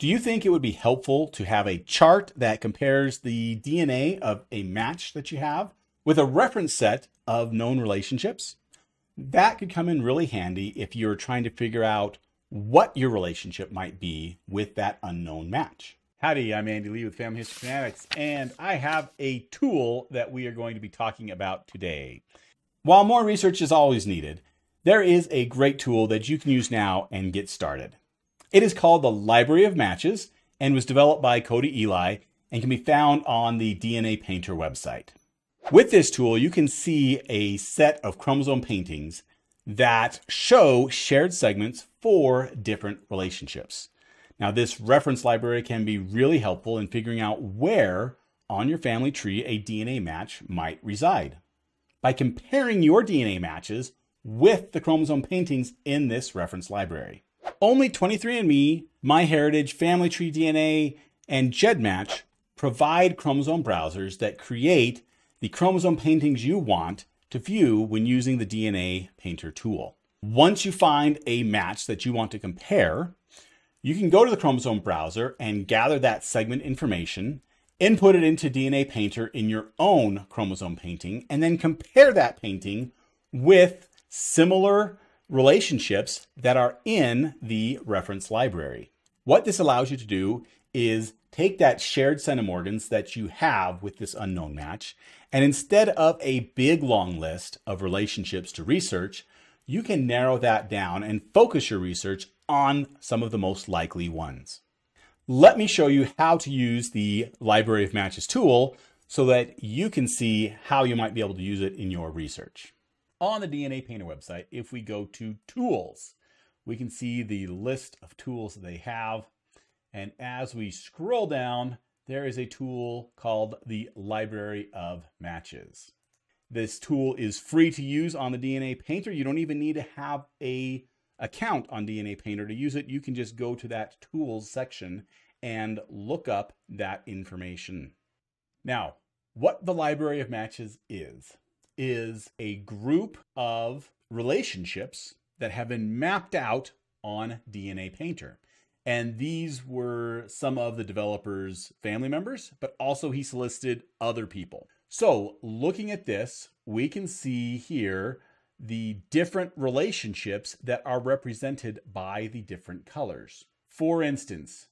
Do you think it would be helpful to have a chart that compares the DNA of a match that you have with a reference set of known relationships? That could come in really handy if you're trying to figure out what your relationship might be with that unknown match. Howdy, I'm Andy Lee with Family History Fanatics, and I have a tool that we are going to be talking about today. While more research is always needed, there is a great tool that you can use now and get started. It is called the Library of Matches and was developed by Cody Eli and can be found on the DNA Painter website. With this tool, you can see a set of chromosome paintings that show shared segments for different relationships. Now, this reference library can be really helpful in figuring out where on your family tree a DNA match might reside. By comparing your DNA matches with the chromosome paintings in this reference library. Only 23andMe, MyHeritage, Family Tree DNA, and GEDmatch provide chromosome browsers that create the chromosome paintings you want to view when using the DNA Painter tool. Once you find a match that you want to compare, you can go to the chromosome browser and gather that segment information, input it into DNA Painter in your own chromosome painting, and then compare that painting with similar relationships that are in the reference library. What this allows you to do is take that shared centimorgans that you have with this unknown match, and instead of a big long list of relationships to research, you can narrow that down and focus your research on some of the most likely ones. Let me show you how to use the Library of Matches tool so that you can see how you might be able to use it in your research. On the DNA Painter website, if we go to Tools, we can see the list of tools that they have. And as we scroll down, there is a tool called the Library of Matches. This tool is free to use on the DNA Painter. You don't even need to have an account on DNA Painter to use it. You can just go to that Tools section and look up that information. Now, what the Library of Matches is a group of relationships that have been mapped out on DNA Painter. And these were some of the developer's family members, but also he solicited other people. So looking at this, we can see here the different relationships that are represented by the different colors. For instance,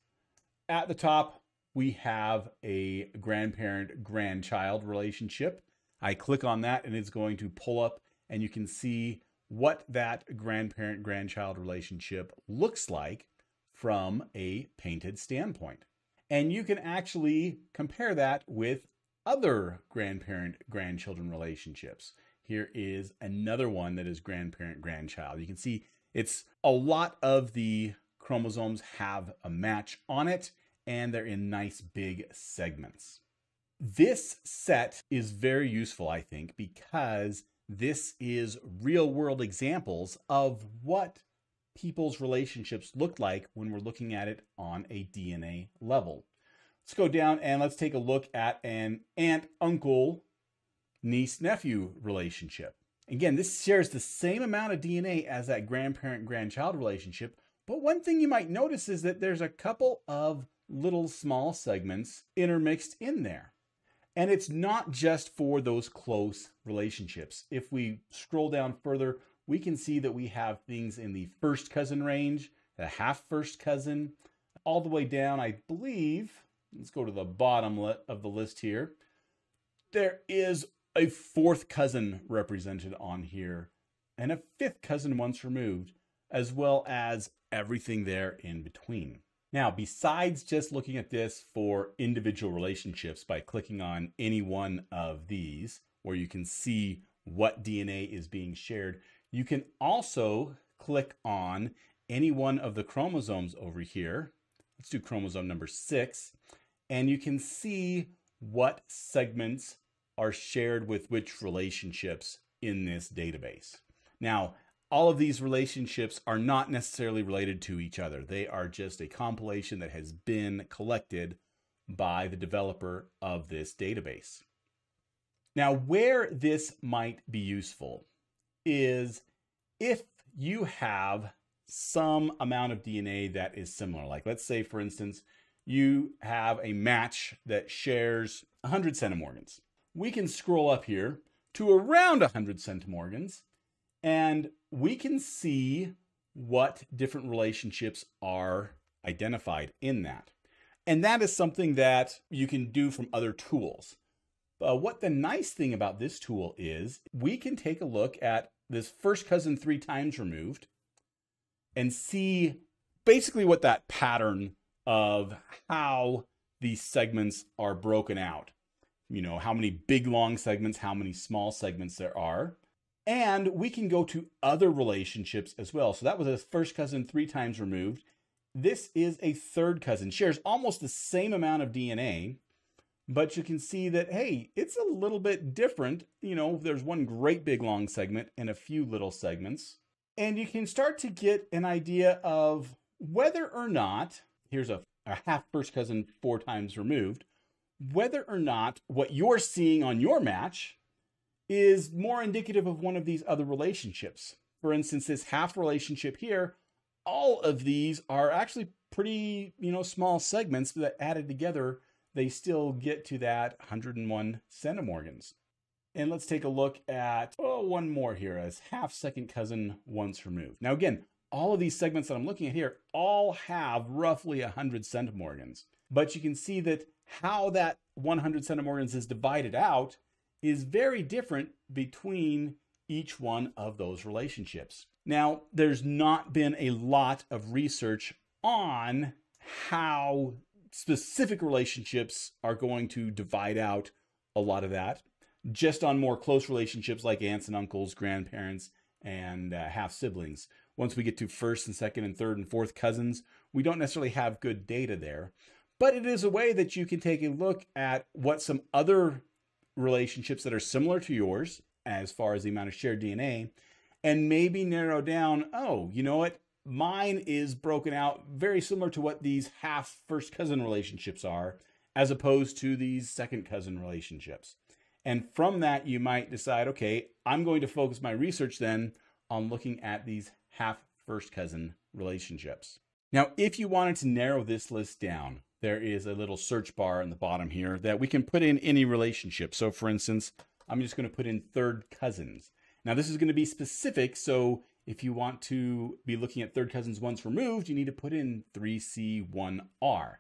at the top, we have a grandparent-grandchild relationship. I click on that and it's going to pull up and you can see what that grandparent-grandchild relationship looks like from a painted standpoint. And you can actually compare that with other grandparent-grandchildren relationships. Here is another one that is grandparent-grandchild. You can see it's a lot of the chromosomes have a match on it and they're in nice big segments. This set is very useful, I think, because this is real-world examples of what people's relationships look like when we're looking at it on a DNA level. Let's go down and let's take a look at an aunt-uncle, niece-nephew relationship. Again, this shares the same amount of DNA as that grandparent-grandchild relationship, but one thing you might notice is that there's a couple of little small segments intermixed in there. And it's not just for those close relationships. If we scroll down further, we can see that we have things in the first cousin range, the half first cousin, all the way down, I believe. Let's go to the bottom of the list here. There is a fourth cousin represented on here and a fifth cousin once removed, as well as everything there in between. Now, besides just looking at this for individual relationships by clicking on any one of these, where you can see what DNA is being shared, you can also click on any one of the chromosomes over here. Let's do chromosome number 6, and you can see what segments are shared with which relationships in this database. Now, all of these relationships are not necessarily related to each other. They are just a compilation that has been collected by the developer of this database. Now, where this might be useful is if you have some amount of DNA that is similar. Like let's say, for instance, you have a match that shares 100 centimorgans. We can scroll up here to around 100 centimorgans, and we can see what different relationships are identified in that. And that is something that you can do from other tools. What the nice thing about this tool is we can take a look at this first cousin 3 times removed and see basically what that pattern of how these segments are broken out. You know, how many big long segments, how many small segments there are. And we can go to other relationships as well. So that was a first cousin 3 times removed. This is a third cousin, shares almost the same amount of DNA, but you can see that, hey, it's a little bit different. You know, there's one great big long segment and a few little segments. And you can start to get an idea of whether or not, here's a half first cousin 4 times removed, whether or not what you're seeing on your match is more indicative of one of these other relationships. For instance, this half relationship here, all of these are actually pretty, you know, small segments that added together, they still get to that 101 centimorgans. And let's take a look at, oh, one more here as half second cousin once removed. Now again, all of these segments that I'm looking at here all have roughly 100 centimorgans, but you can see that how that 100 centimorgans is divided out is very different between each one of those relationships. Now, there's not been a lot of research on how specific relationships are going to divide out a lot of that, just on more close relationships like aunts and uncles, grandparents, and half siblings. Once we get to first and second and third and fourth cousins, we don't necessarily have good data there, but it is a way that you can take a look at what some other relationships that are similar to yours as far as the amount of shared DNA, and maybe narrow down, oh, you know what? Mine is broken out very similar to what these half first cousin relationships are, as opposed to these second cousin relationships. And from that, you might decide, okay, I'm going to focus my research then on looking at these half first cousin relationships. Now, if you wanted to narrow this list down, there is a little search bar in the bottom here that we can put in any relationship. So for instance, I'm just going to put in third cousins. Now this is going to be specific. So if you want to be looking at third cousins once removed, you need to put in 3C1R.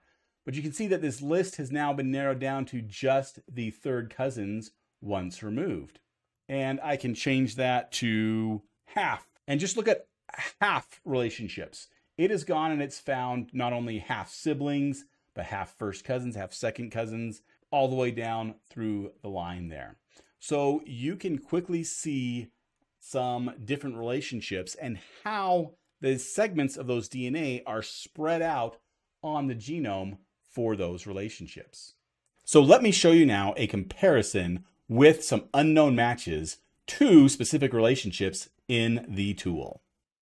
But you can see that this list has now been narrowed down to just the third cousins once removed. And I can change that to half and just look at half relationships. It has gone and it's found not only half siblings, but half first cousins, half second cousins, all the way down through the line there. So you can quickly see some different relationships and how the segments of those DNA are spread out on the genome for those relationships. So let me show you now a comparison with some unknown matches to specific relationships in the tool.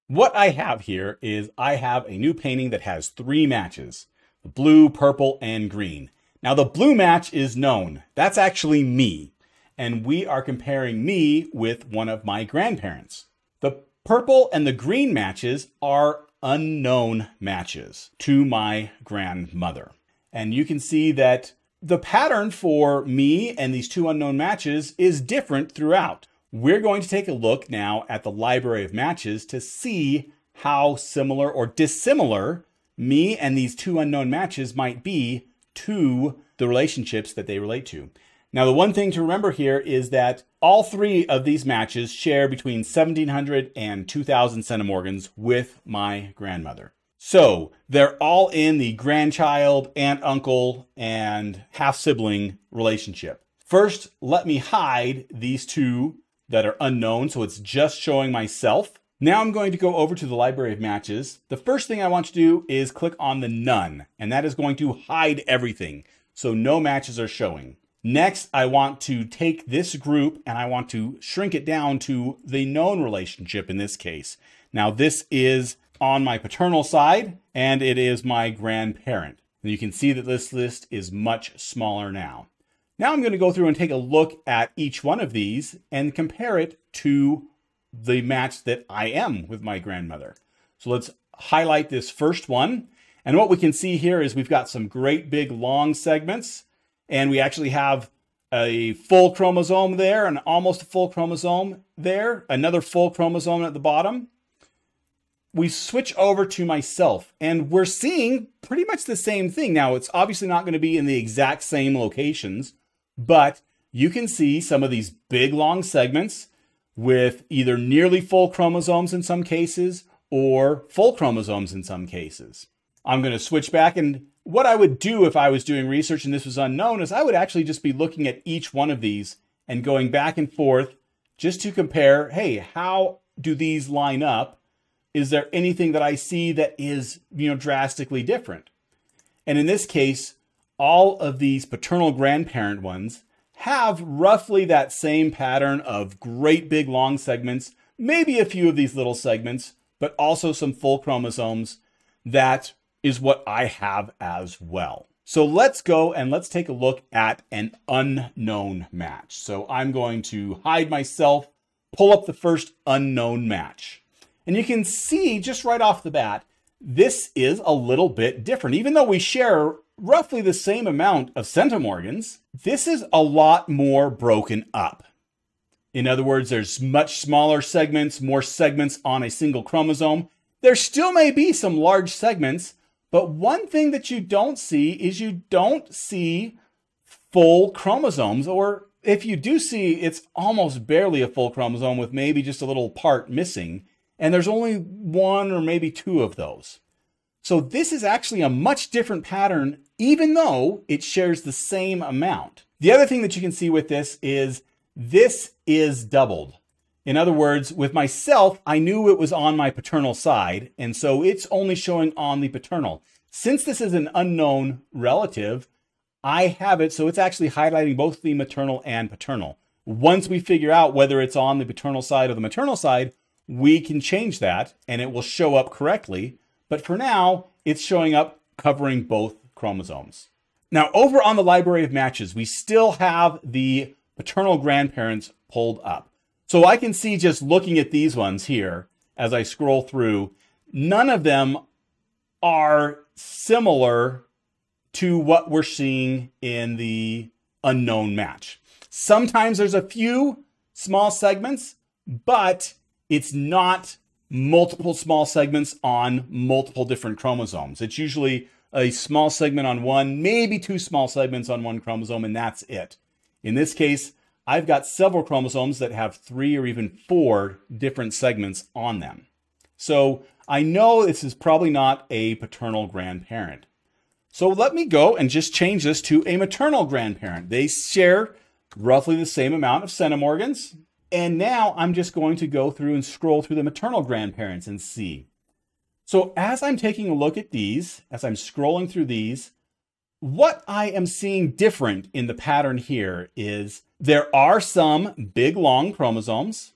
What I have here is I have a new painting that has 3 matches. Blue, purple, and green. Now the blue match is known. That's actually me. And we are comparing me with one of my grandparents. The purple and the green matches are unknown matches to my grandmother. And you can see that the pattern for me and these 2 unknown matches is different throughout. We're going to take a look now at the Library of Matches to see how similar or dissimilar me and these 2 unknown matches might be to the relationships that they relate to. Now, the one thing to remember here is that all 3 of these matches share between 1,700 and 2,000 centimorgans with my grandmother. So they're all in the grandchild, aunt, uncle, and half-sibling relationship. First, let me hide these 2 that are unknown, so it's just showing myself. Now I'm going to go over to the Library of Matches. The first thing I want to do is click on the none, and that is going to hide everything. So no matches are showing. Next, I want to take this group and I want to shrink it down to the known relationship in this case. Now this is on my paternal side and it is my grandparent. And you can see that this list is much smaller now. Now I'm going to go through and take a look at each one of these and compare it to the match that I am with my grandmother. So let's highlight this first one. And what we can see here is we've got some great big long segments, and we actually have a full chromosome there and almost a full chromosome there, another full chromosome at the bottom. We switch over to myself and we're seeing pretty much the same thing. Now, it's obviously not going to be in the exact same locations, but you can see some of these big long segments with either nearly full chromosomes in some cases or full chromosomes in some cases. I'm going to switch back, and what I would do if I was doing research and this was unknown is I would actually just be looking at each one of these and going back and forth just to compare, hey, how do these line up? Is there anything that I see that is, drastically different? And in this case, all of these paternal grandparent ones have roughly that same pattern of great big long segments, maybe a few of these little segments, but also some full chromosomes. That is what I have as well. So let's go and let's take a look at an unknown match. So I'm going to hide myself, pull up the first unknown match. And you can see just right off the bat, this is a little bit different. Even though we share roughly the same amount of centimorgans, this is a lot more broken up. In other words, there's much smaller segments, more segments on a single chromosome. There still may be some large segments, but one thing that you don't see is you don't see full chromosomes, or if you do see, it's almost barely a full chromosome with maybe just a little part missing. And there's only one or maybe two of those. So this is actually a much different pattern, even though it shares the same amount. The other thing that you can see with this is doubled. In other words, with myself, I knew it was on my paternal side, and so it's only showing on the paternal. Since this is an unknown relative, I have it, so it's actually highlighting both the maternal and paternal. Once we figure out whether it's on the paternal side or the maternal side, we can change that and it will show up correctly. But for now, it's showing up covering both chromosomes. Now, over on the Library of Matches, we still have the paternal grandparents pulled up. So I can see just looking at these ones here as I scroll through, none of them are similar to what we're seeing in the unknown match. Sometimes there's a few small segments, but it's not multiple small segments on multiple different chromosomes. It's usually a small segment on one, maybe two small segments on one chromosome, and that's it. In this case, I've got several chromosomes that have three or even four different segments on them. So I know this is probably not a paternal grandparent. So let me go and just change this to a maternal grandparent. They share roughly the same amount of centimorgans. And now I'm just going to go through and scroll through the maternal grandparents and see. So as I'm taking a look at these, as I'm scrolling through these, what I am seeing different in the pattern here is there are some big long chromosomes,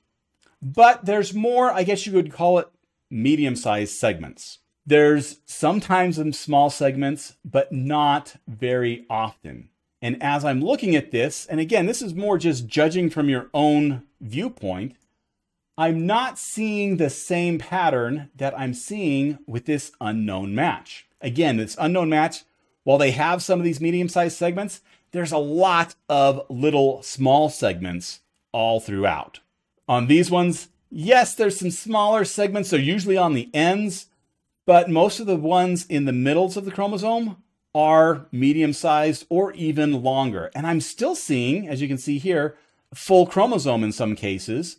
but there's more, I guess you could call it medium-sized segments. There's sometimes some small segments, but not very often. And as I'm looking at this, and again, this is more just judging from your own viewpoint, I'm not seeing the same pattern that I'm seeing with this unknown match. Again, this unknown match, while they have some of these medium-sized segments, there's a lot of little small segments all throughout. On these ones, yes, there's some smaller segments. They're usually on the ends, but most of the ones in the middles of the chromosome are medium-sized or even longer. And I'm still seeing, as you can see here, full chromosome in some cases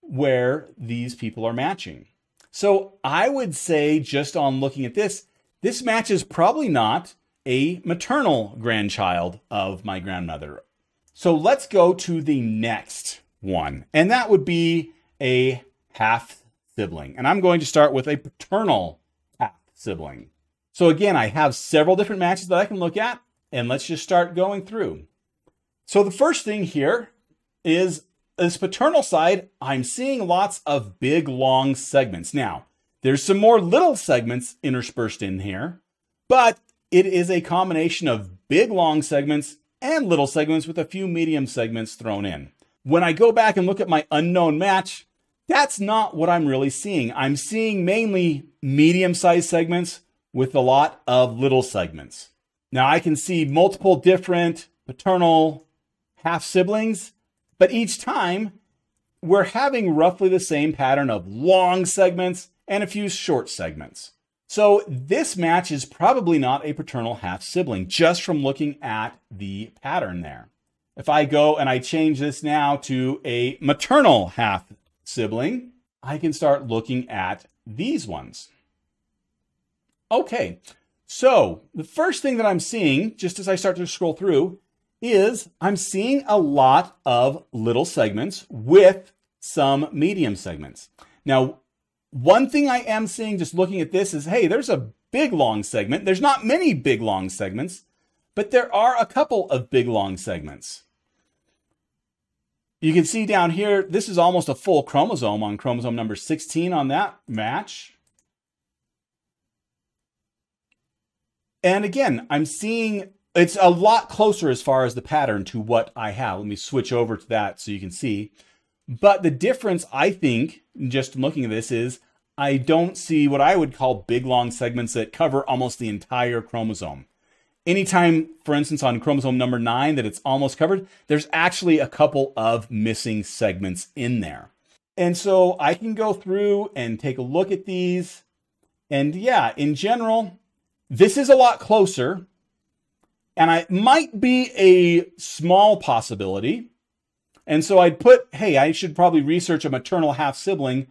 where these people are matching. So I would say, just on looking at this, this match is probably not a maternal grandchild of my grandmother. So let's go to the next one. And that would be a half sibling. And I'm going to start with a paternal half sibling. So again, I have several different matches that I can look at, and let's just start going through. So the first thing here is this paternal side, I'm seeing lots of big, long segments. Now, there's some more little segments interspersed in here, but it is a combination of big, long segments and little segments with a few medium segments thrown in. When I go back and look at my unknown match, That's not what I'm really seeing. I'm seeing mainly medium-sized segments with a lot of little segments. Now I can see multiple different paternal half-siblings, but each time we're having roughly the same pattern of long segments and a few short segments. So this match is probably not a paternal half-sibling just from looking at the pattern there. If I go and I change this now to a maternal half-sibling, I can start looking at these ones. Okay, so the first thing that I'm seeing, just as I start to scroll through, is I'm seeing a lot of little segments with some medium segments. Now, one thing I am seeing just looking at this is, hey, there's a big long segment. There's not many big long segments, but there are a couple of big long segments. You can see down here, this is almost a full chromosome on chromosome number 16 on that match. And again, I'm seeing it's a lot closer as far as the pattern to what I have. Let me switch over to that so you can see. But the difference, I think, just looking at this is I don't see what I would call big long segments that cover almost the entire chromosome. Anytime, for instance, on chromosome number 9 that it's almost covered, there's actually a couple of missing segments in there. And so I can go through and take a look at these. And yeah, in general, this is a lot closer. And it might be a small possibility. And so I'd put, hey, I should probably research a maternal half-sibling.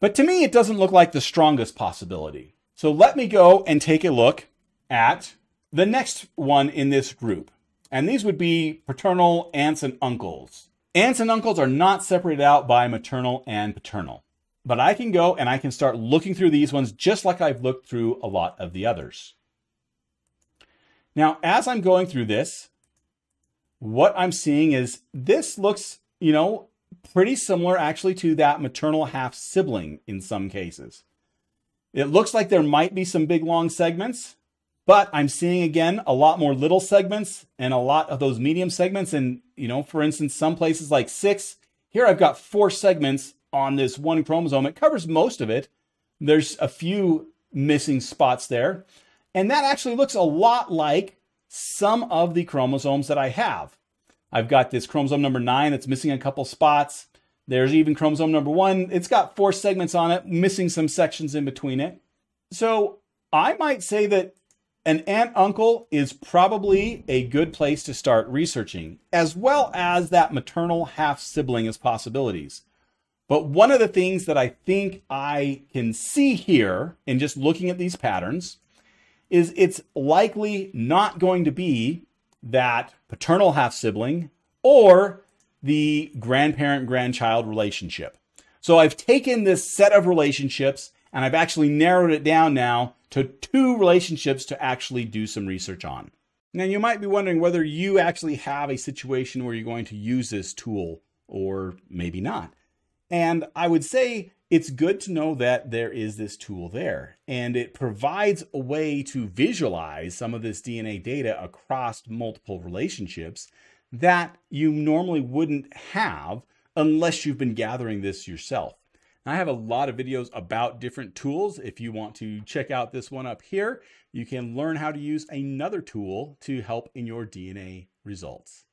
But to me, it doesn't look like the strongest possibility. So let me go and take a look at the next one in this group. And these would be paternal aunts and uncles. Aunts and uncles are not separated out by maternal and paternal. But I can go and I can start looking through these ones just like I've looked through a lot of the others. Now, as I'm going through this, what I'm seeing is this looks, you know, pretty similar actually to that maternal half-sibling in some cases. It looks like there might be some big long segments, but I'm seeing again a lot more little segments and a lot of those medium segments. And, you know, for instance, some places like 6, here I've got 4 segments on this one chromosome. It covers most of it. There's a few missing spots there. And that actually looks a lot like some of the chromosomes that I have. I've got this chromosome number 9 that's missing a couple spots. There's even chromosome number 1. It's got 4 segments on it, missing some sections in between it. So I might say that an aunt-uncle is probably a good place to start researching, as well as that maternal half-sibling as possibilities. But one of the things that I think I can see here in just looking at these patterns is it's likely not going to be that paternal half-sibling or the grandparent-grandchild relationship. So I've taken this set of relationships and I've actually narrowed it down now to 2 relationships to actually do some research on. Now you might be wondering whether you actually have a situation where you're going to use this tool or maybe not. And I would say it's good to know that there is this tool there, and it provides a way to visualize some of this DNA data across multiple relationships that you normally wouldn't have unless you've been gathering this yourself. I have a lot of videos about different tools. If you want to check out this one up here, you can learn how to use another tool to help in your DNA results.